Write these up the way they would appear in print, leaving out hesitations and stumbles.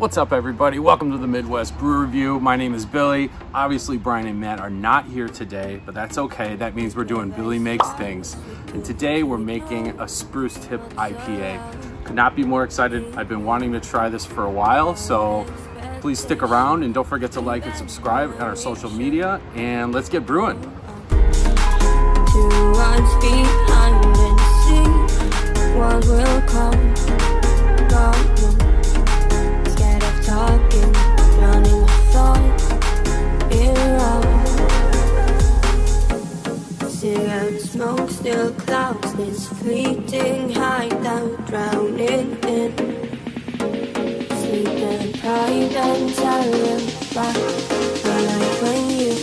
What's up, everybody? Welcome to the Midwest Brew Review. My name is Billy. Obviously, Brian and Matt are not here today, but that's okay. That means we're doing Billy Makes Things. And today we're making a Spruce Tip IPA. Could not be more excited. I've been wanting to try this for a while, so please stick around and don't forget to like and subscribe on our social media, and let's get brewing. Smoke still clouds this fleeting hideout, drowning in sleep and pride and terrified, like when you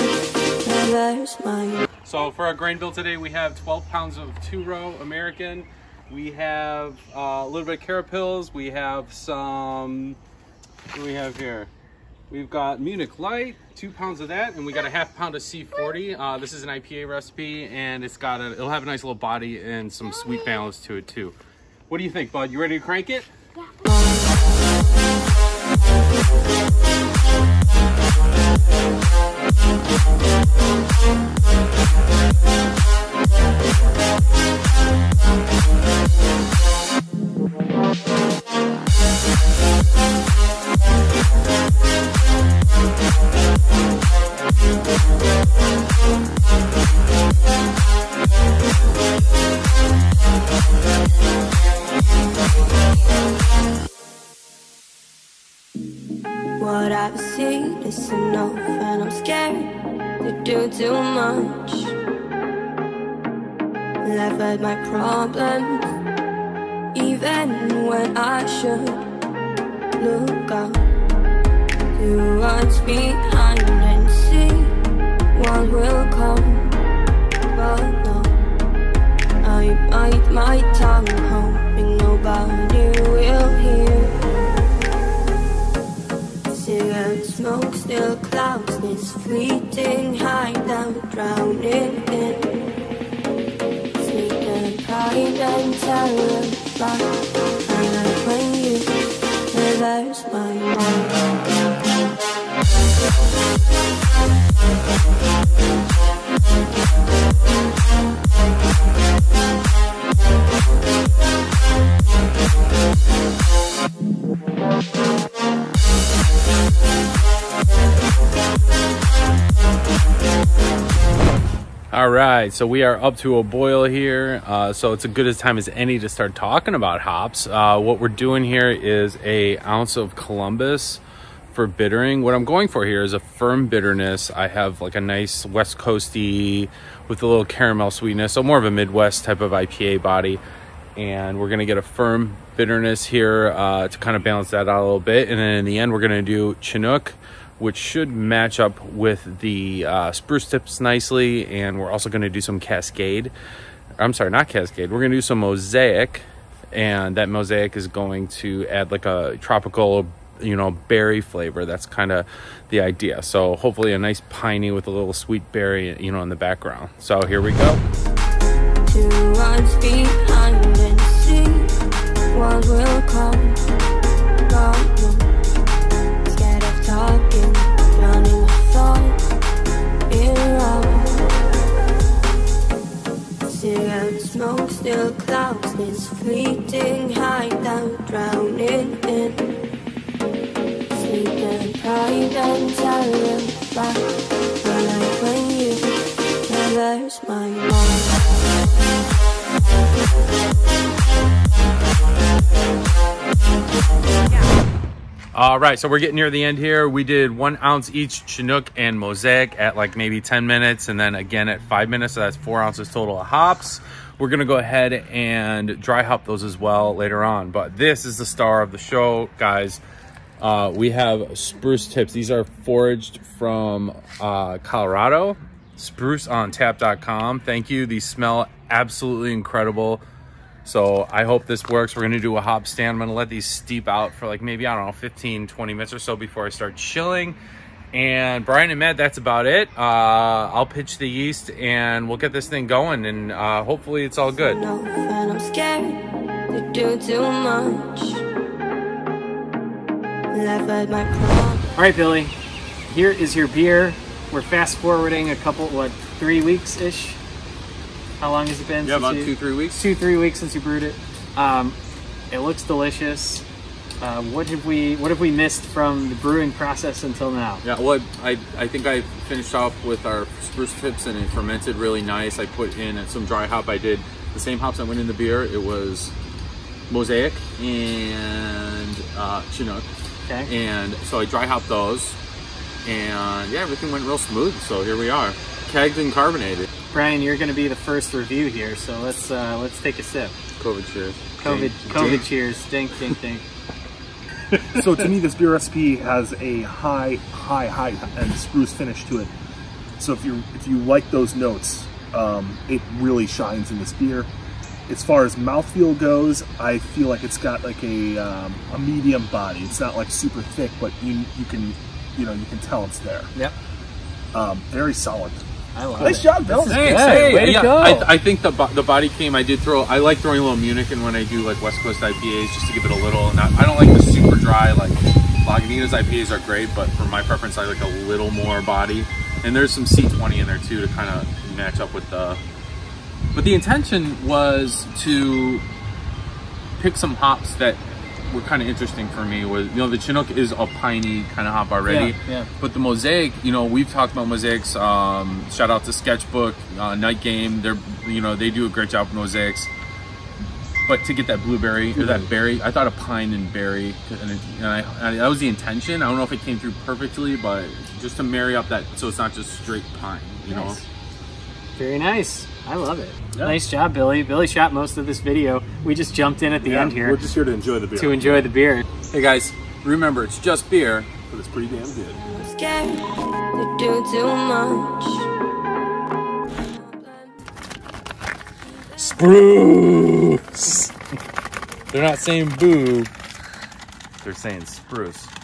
never smile. So for our grain bill today, we have 12 pounds of two-row American. We have a little bit of carrot pills. We have some, what do we have here? We've got Munich Light, 2 pounds of that, and we got a half pound of C40. This is an IPA recipe, and it'll have a nice little body and some sweet balance to it too. What do you think, bud? You ready to crank it? Yeah. What I've seen is enough, and I'm scared to do too much. Laugh at my problems, even when I should look up to what's behind and see what will come. But no, I bite my tongue, hoping nobody will hear. Smoke still clouds this fleeting hideout, drowning in sleep and pride and terrified, like when you reverse my All right, so we are up to a boil here. So it's as good a time as any to start talking about hops. What we're doing here is an ounce of Columbus for bittering. What I'm going for here is a firm bitterness. I have like a nice West Coasty with a little caramel sweetness, so more of a Midwest type of IPA body. And we're gonna get a firm bitterness here to kind of balance that out a little bit. And then in the end, we're gonna do Chinook, which should match up with the Spruce Tips nicely. And we're also gonna do some Cascade. I'm sorry, not Cascade. We're gonna do some Mosaic. And that Mosaic is going to add like a tropical, you know, berry flavor. That's kind of the idea. So hopefully a nice piney with a little sweet berry, you know, in the background. So here we go. Smoke still clouds this fleeting hideout, drowning in sleep and pride and terrified, like when you reverse my mind. All right, so we're getting near the end here. We did 1 ounce each Chinook and Mosaic at like maybe 10 minutes, and then again at 5 minutes, so that's 4 ounces total of hops. We're gonna go ahead and dry hop those as well later on, but this is the star of the show, guys. We have Spruce Tips. These are foraged from Colorado, spruceontap.com. Thank you, these smell absolutely incredible. So I hope this works. We're gonna do a hop stand. I'm gonna let these steep out for like maybe, I don't know, 15, 20 minutes or so before I start chilling. And Brian and Matt, that's about it. I'll pitch the yeast and we'll get this thing going, and hopefully it's all good. And I'm scared to do too much. All right, Billy, here is your beer. We're fast forwarding a couple, what, 3 weeks-ish? How long has it been? Yeah, about two, 3 weeks. 2, 3 weeks since you brewed it. It looks delicious. What have we missed from the brewing process until now? Yeah, well, I think I finished off with our spruce tips and it fermented really nice. I put in some dry hop. I did the same hops that went in the beer. It was Mosaic and Chinook. Okay. And so I dry hopped those, and yeah, everything went real smooth. So here we are, kegged and carbonated. Brian, you're going to be the first review here, so let's take a sip. COVID cheers. COVID cheers. Dink, dink, dink. So to me, this beer recipe has a high and spruce finish to it. So if you like those notes, it really shines in this beer. As far as mouthfeel goes, I feel like it's got like a medium body. It's not like super thick, but you can tell it's there. Yep. Very solid. I love nice it. Job, Bill. Thanks. Hey, way to go. I think the body came. I like throwing a little Munich in when I do like West Coast IPAs just to give it a little. Not, I don't like the super dry. Like Lagunitas IPAs are great, but for my preference, I like a little more body. And there's some C40 in there too to kind of match up with the. But the intention was to pick some hops that were kind of interesting for me. Was, you know, the Chinook is a piney kind of hop already. Yeah, yeah. But the Mosaic, you know, we've talked about Mosaics. Shout out to Sketchbook, Night Game. They're, you know, they do a great job with Mosaics. But to get that blueberry or that berry, I thought a pine and berry, and that was the intention. I don't know if it came through perfectly, but just to marry up that, so it's not just straight pine. You nice. Know. Very nice. I love it. Yeah. Nice job, Billy. Billy shot most of this video. We just jumped in at the end here. We're just here to enjoy the beer. To enjoy the beer. Hey guys, remember it's just beer, but it's pretty damn good. I'm scared to do too much. Spruce. They're not saying boo. They're saying spruce.